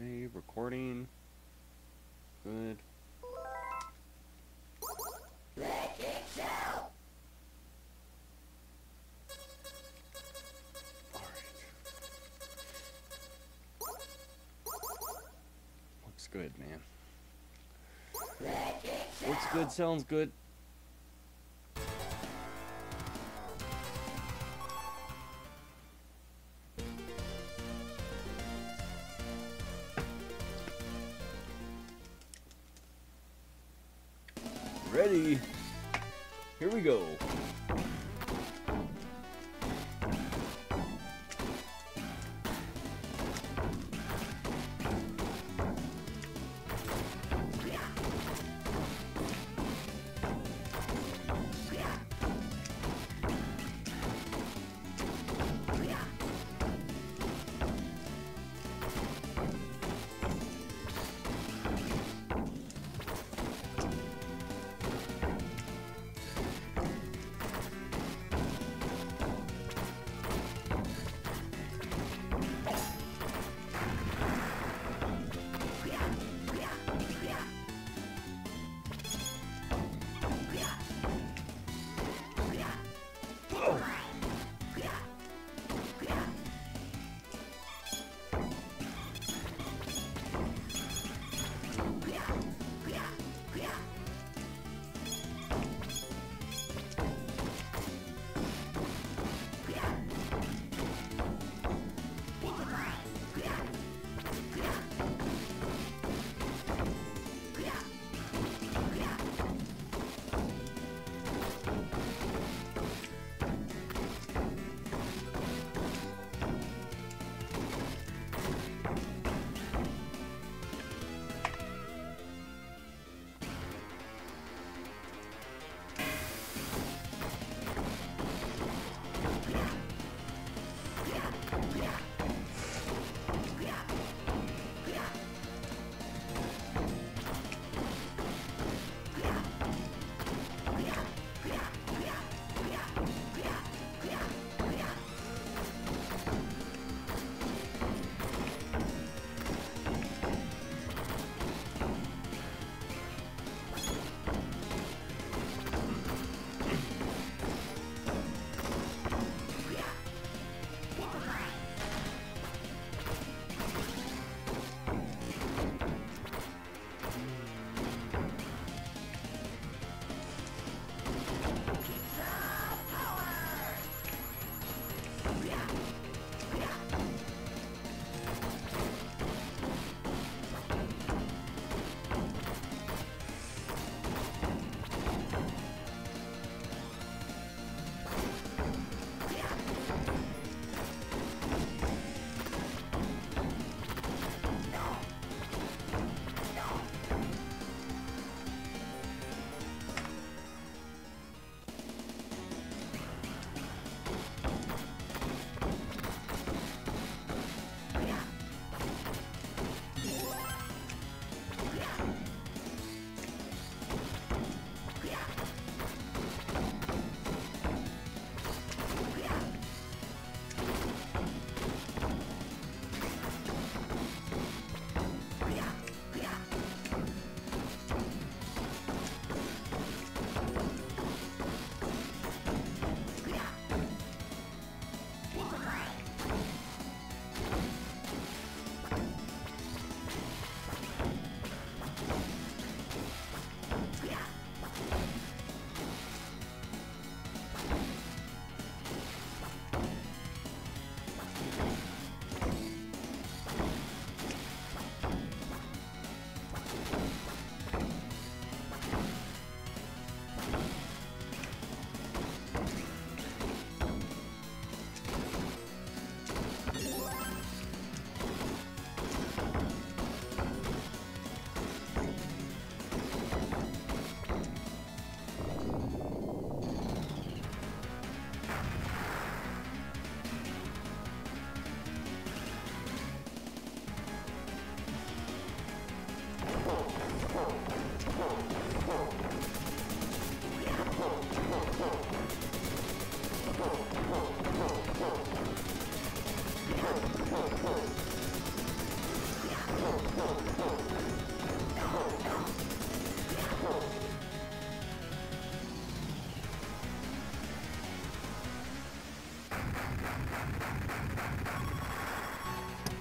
Okay, recording. Good. Make it so. Alright. Looks good, man. Make it so. Looks good, sounds good. Ready? Here we go.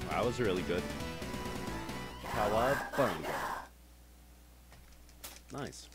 That was really good. Cowabunga. Nice.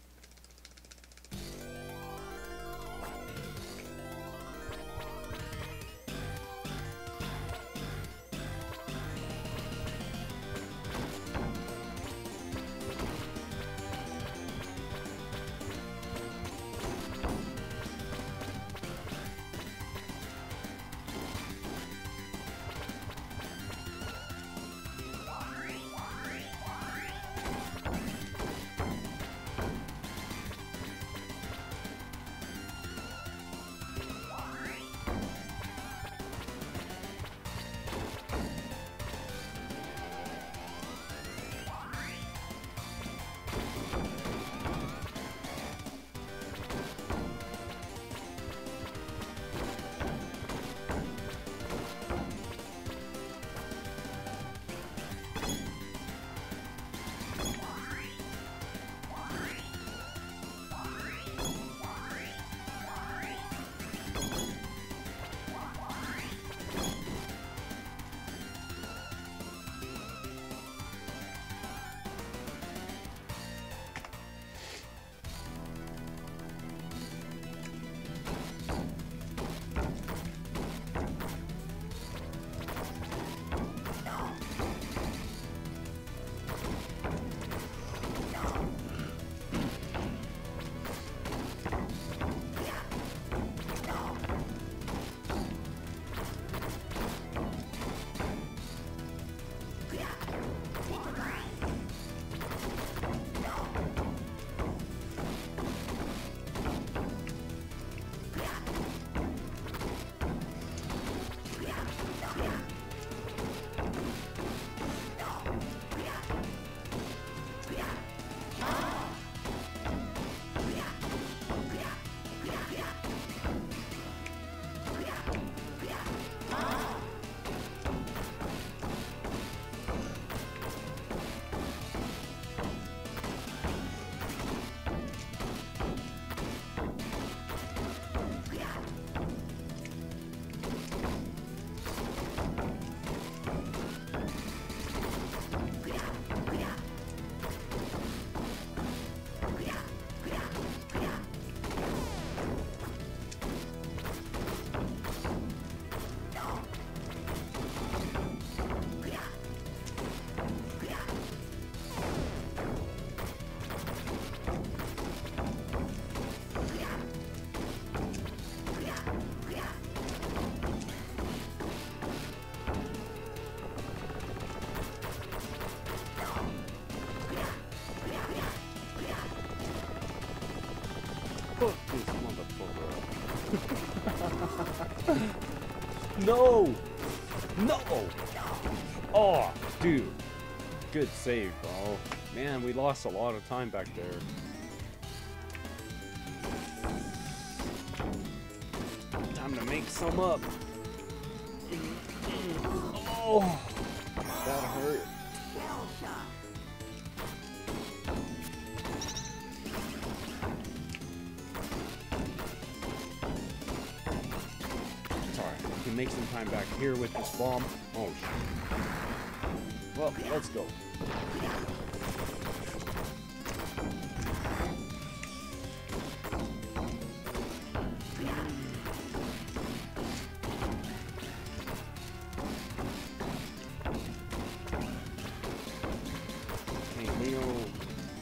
No! No! Oh, dude. Good save, bro. Man, we lost a lot of time back there. Time to make some up. Oh, that hurt. Make some time back here with this bomb. Oh, shit. Well, let's go. Hey, Leo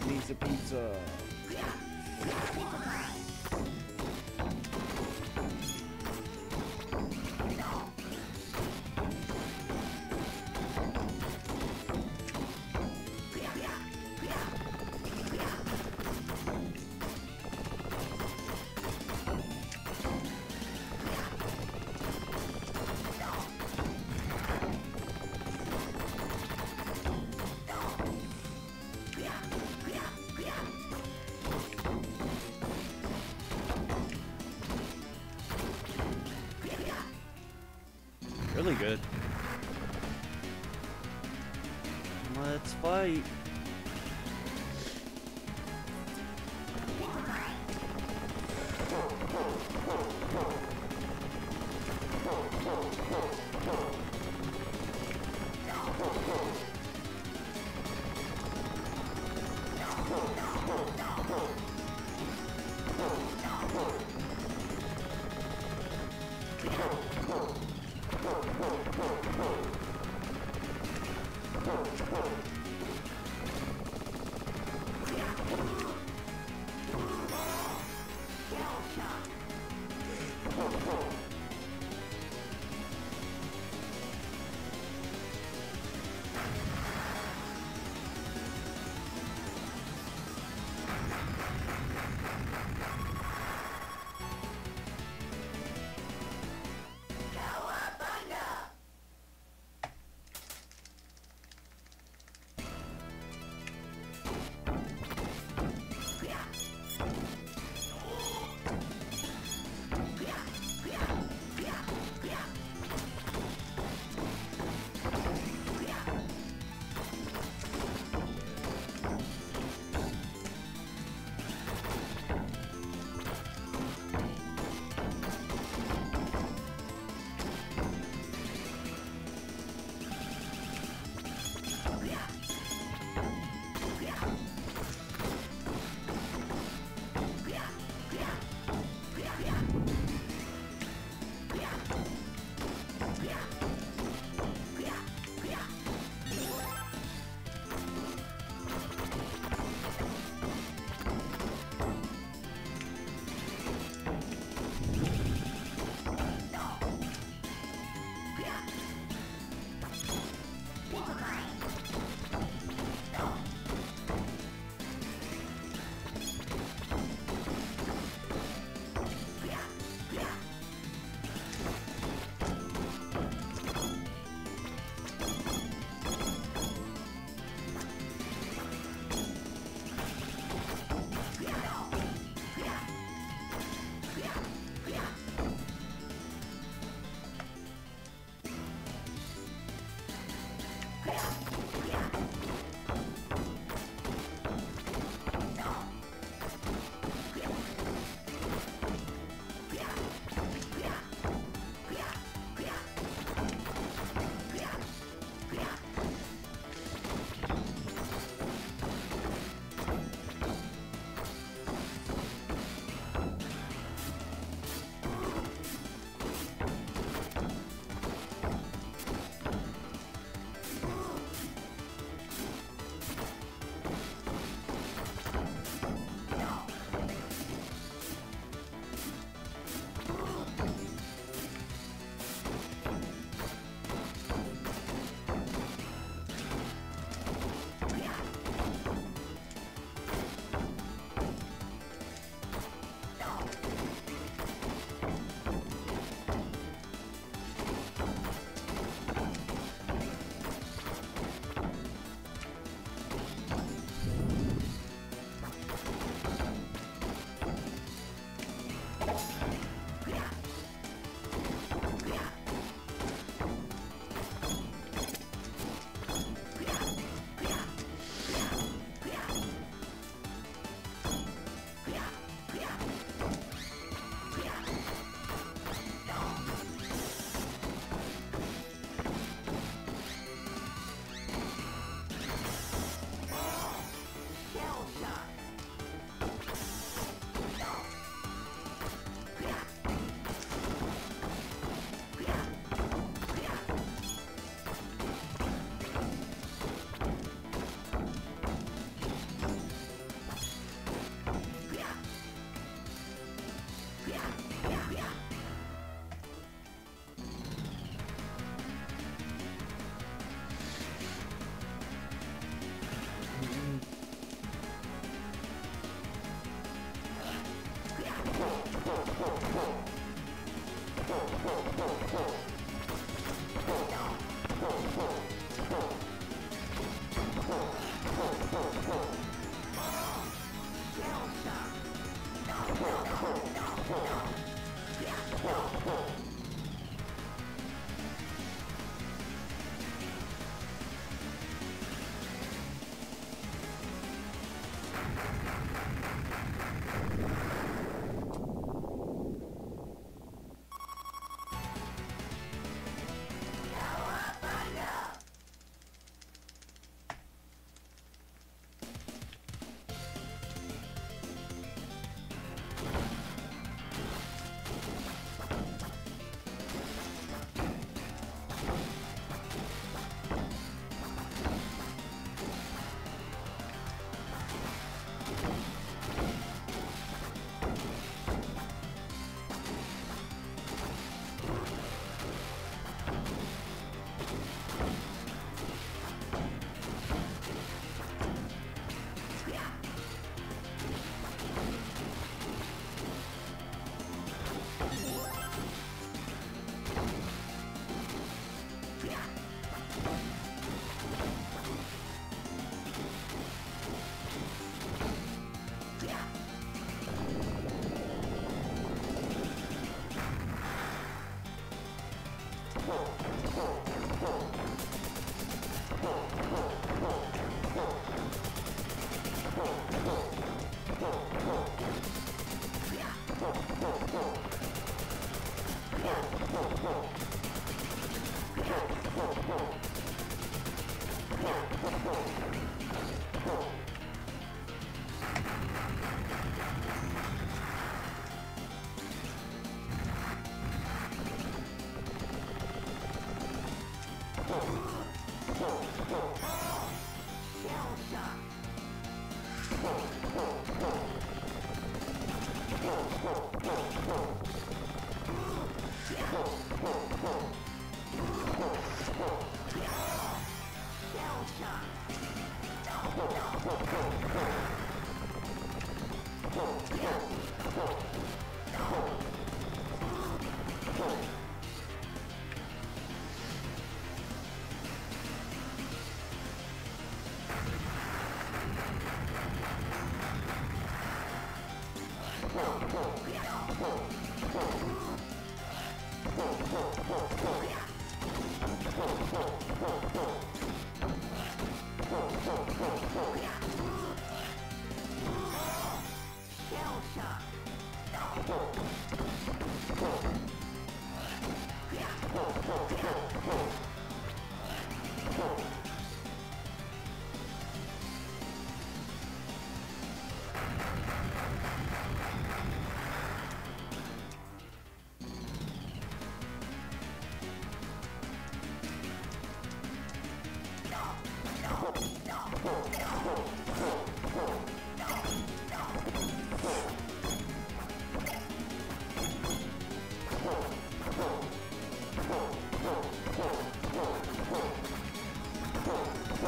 needs a pizza. Let's fight.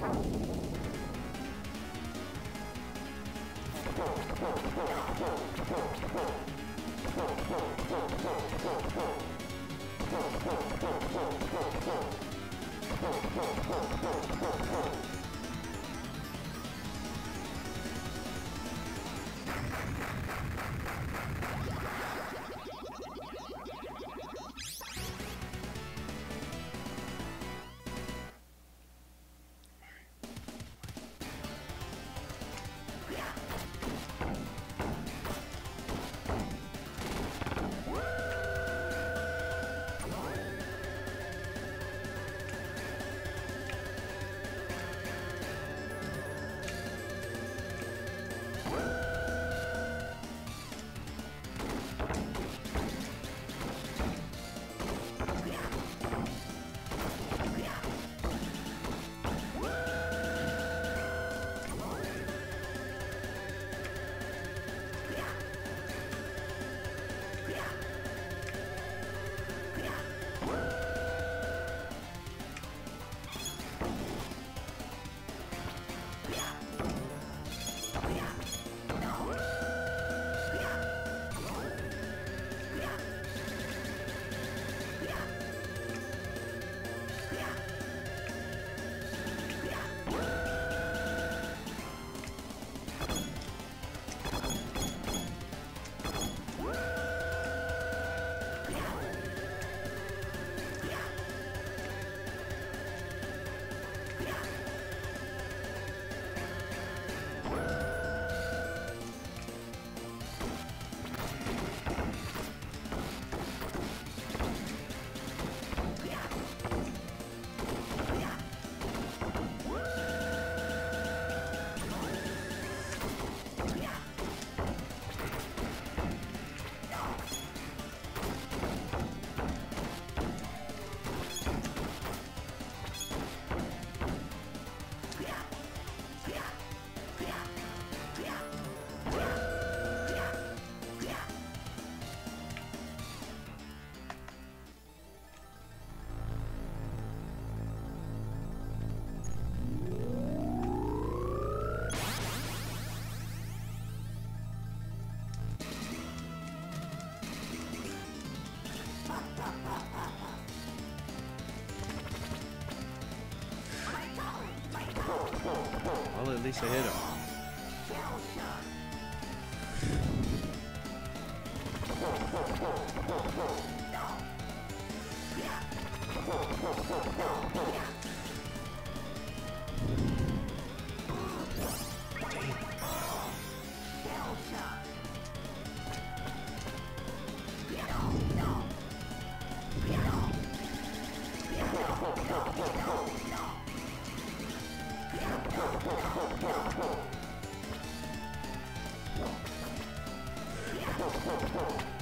Well, at least I hit him. Go, go, go.